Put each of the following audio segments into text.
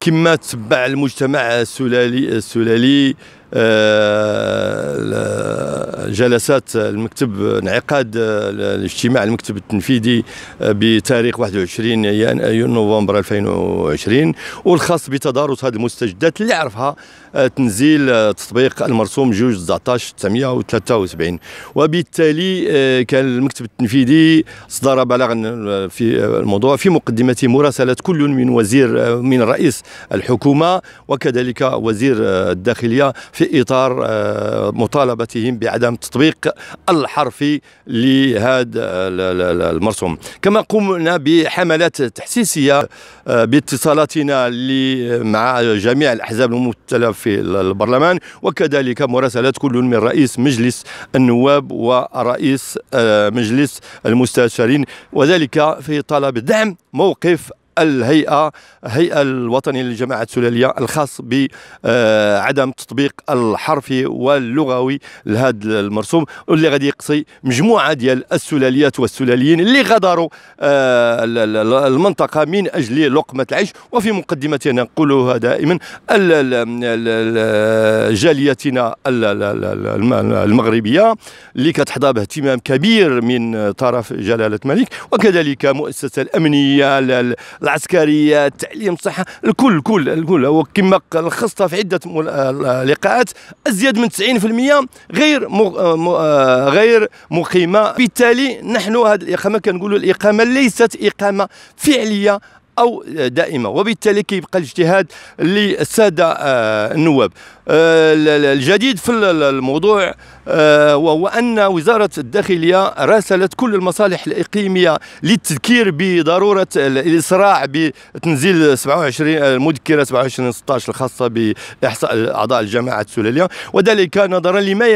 كما تبع المجتمع السلالي جلسات المكتب، انعقاد الاجتماع المكتب التنفيذي بتاريخ 21 نوفمبر 2020 والخاص بتدارس هذه المستجدات اللي عرفها تنزيل تطبيق المرسوم 2/1973. وبالتالي كان المكتب التنفيذي اصدر بلاغا في الموضوع في مقدمته مراسله كل من رئيس الحكومه وكذلك وزير الداخليه في اطار مطالبتهم بعدم التطبيق الحرفي لهذا المرسوم. كما قمنا بحملات تحسيسيه باتصالاتنا مع جميع الاحزاب الممثله في البرلمان وكذلك مراسلات كل من رئيس مجلس النواب ورئيس مجلس المستشارين، وذلك في طلب دعم موقف الهيئة الوطنية للجماعات السلالية الخاص بعدم التطبيق الحرفي واللغوي لهذا المرسوم، واللي غادي يقصي مجموعة ديال السلاليات والسلاليين اللي غادروا المنطقة من أجل لقمة العيش. وفي مقدمتنا نقولها دائما، جاليتنا المغربية اللي كتحظى باهتمام كبير من طرف جلالة الملك، وكذلك مؤسسة الأمنية العسكريه، التعليم، الصحه، الكل. وكما لخصتها في عده لقاءات، ازيد من 90% غير مقيمه. بالتالي نحن هذه الاقامه كنقولوا الاقامه ليست اقامه فعليه أو دائمة، وبالتالي كيبقى الاجتهاد للسادة النواب. الجديد في الموضوع وهو أن وزارة الداخلية راسلت كل المصالح الإقليمية للتذكير بضرورة الإسراع بتنزيل المذكرة 27/16 الخاصة بإحصاء أعضاء الجماعات السلالية، وذلك نظرا لما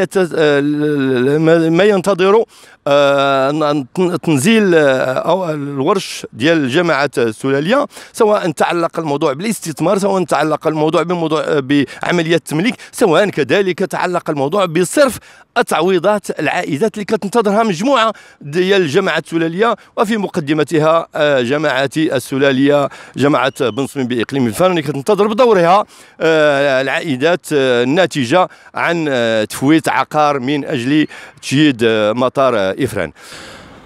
ينتظر تنزيل أو الورش ديال الجماعات السلالية، سواء تعلق الموضوع بالاستثمار، سواء تعلق الموضوع بعملية التمليك، سواء كذلك تعلق الموضوع بصرف التعويضات العائدات اللي كتنتظرها مجموعة ديال الجماعات السلالية، وفي مقدمتها جماعتي السلالية، جماعة بن صميم بإقليم افران، اللي كتنتظر بدورها العائدات الناتجة عن تفويت عقار من أجل تشييد مطار افران.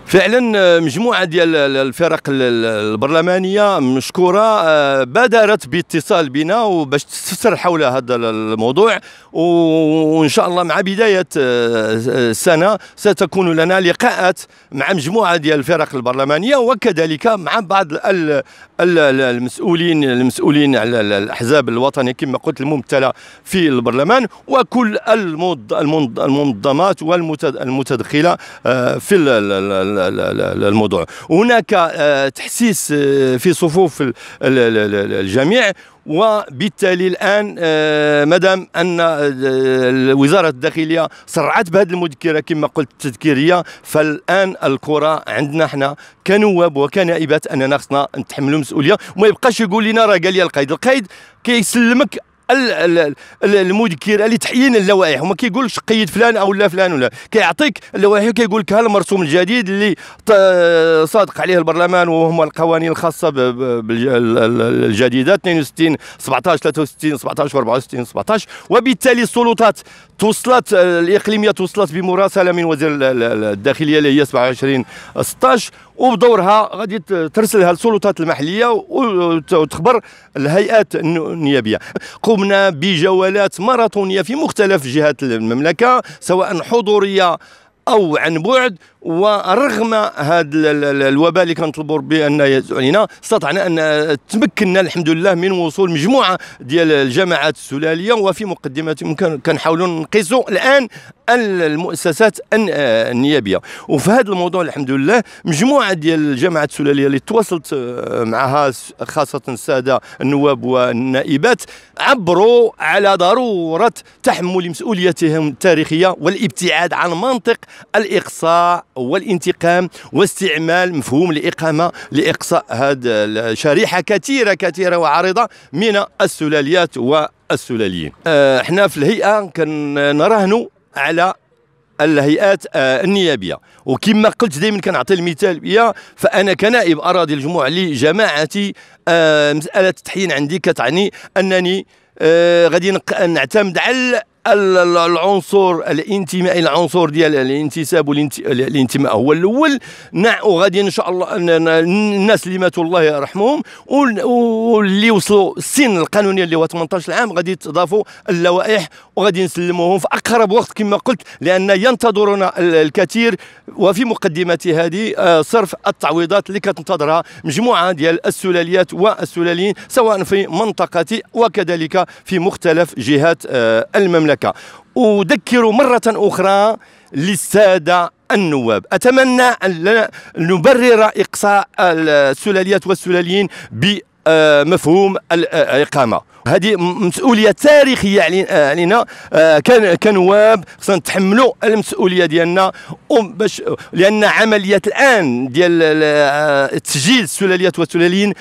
فعلا مجموعة ديال الفرق البرلمانية مشكورة بادرت باتصال بنا وباش تستفسر حول هذا الموضوع، وإن شاء الله مع بداية السنة ستكون لنا لقاءات مع مجموعة ديال الفرق البرلمانية وكذلك مع بعض المسؤولين على الأحزاب الوطنية كما قلت الممثلة في البرلمان، وكل المنظمات والمتدخلة في الموضوع. هناك تحسيس في صفوف الجميع، وبالتالي الآن مادام أن وزارة الداخلية سرعت بهذه المذكرة كما قلت التذكيرية، فالآن الكرة عندنا حنا كنواب وكنائبات أننا خصنا نتحملوا مسؤولية وما يبقاش يقول لنا راه قال لي القيد كيسلمك المذكره لتحيين اللوائح، وما كيقولش قيد فلان او لا فلان ولا، كيعطيك اللوائح وكيقول لك ها المرسوم الجديد اللي صادق عليه البرلمان وهما القوانين الخاصه بالجديده 62/17 63/17 و64/17. وبالتالي السلطات توصلت الاقليميه توصلت بمراسله من وزير الداخليه اللي هي 27/16، وبدورها غادي ترسلها للسلطات المحليه وتخبر الهيئات النيابيه. قمنا بجولات ماراثونيه في مختلف جهات المملكه سواء حضوريه او عن بعد، ورغم هذا الوباء اللي كنطلبوا ربي ان يزول علينا استطعنا ان تمكنا الحمد لله من وصول مجموعه ديال الجماعات السلاليه، وفي مقدمتهم كنحاولوا نقيسوا الان المؤسسات النيابيه. وفي هذا الموضوع الحمد لله مجموعه ديال الجماعات السلاليه اللي تواصلت معها خاصه الساده النواب والنائبات عبروا على ضروره تحمل مسؤوليتهم التاريخيه والابتعاد عن منطق الاقصاء والانتقام واستعمال مفهوم الإقامة لإقصاء هذه شريحة كثيرة وعريضة من السلاليات والسلاليين. احنا في الهيئة كنراهنوا على الهيئات النيابيه. وكما قلت دائما كنعطي المثال بيا، فانا كنائب اراضي المجموع لجماعتي مساله التحيين عندي كتعني انني غادي نعتمد على العنصر الانتمائي، العنصر ديال الانتساب والانتماء هو الاول. وغادي ان شاء الله الناس اللي ماتوا الله يرحمهم واللي وصلوا السن القانوني اللي هو 18 عام غادي تضافوا اللوائح وغادي نسلموهم في اقرب وقت كما قلت، لان ينتظرنا الكثير، وفي مقدمه هذه صرف التعويضات اللي كتنتظرها مجموعه ديال السلاليات والسلاليين سواء في منطقتي وكذلك في مختلف جهات المملكه. أذكر مرة أخرى للسادة النواب، أتمنى أن نبرر إقصاء السلاليات والسلاليين بمفهوم الإقامة. هذه مسؤولية تاريخية علينا كنواب، خصنا نتحملوا المسؤولية ديالنا باش، لأن عملية الآن ديال تسجيل السلاليات والسلاليين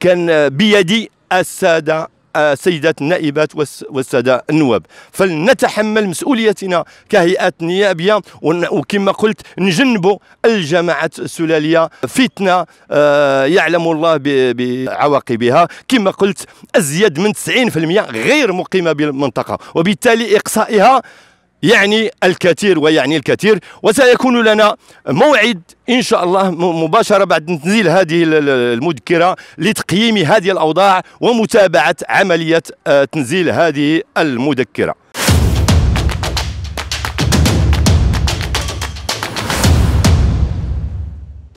كان بيد السادة السيدات النائبات والسادة النواب، فلنتحمل مسؤوليتنا كهيئات نيابية، وكما قلت نجنبوا الجماعات السلالية فتنة يعلم الله بعواقبها. كما قلت أزيد من 90% غير مقيمة بالمنطقة، وبالتالي إقصائها يعني الكثير ويعني الكثير. وسيكون لنا موعد إن شاء الله مباشرة بعد تنزيل هذه المذكرة لتقييم هذه الأوضاع ومتابعة عملية تنزيل هذه المذكرة.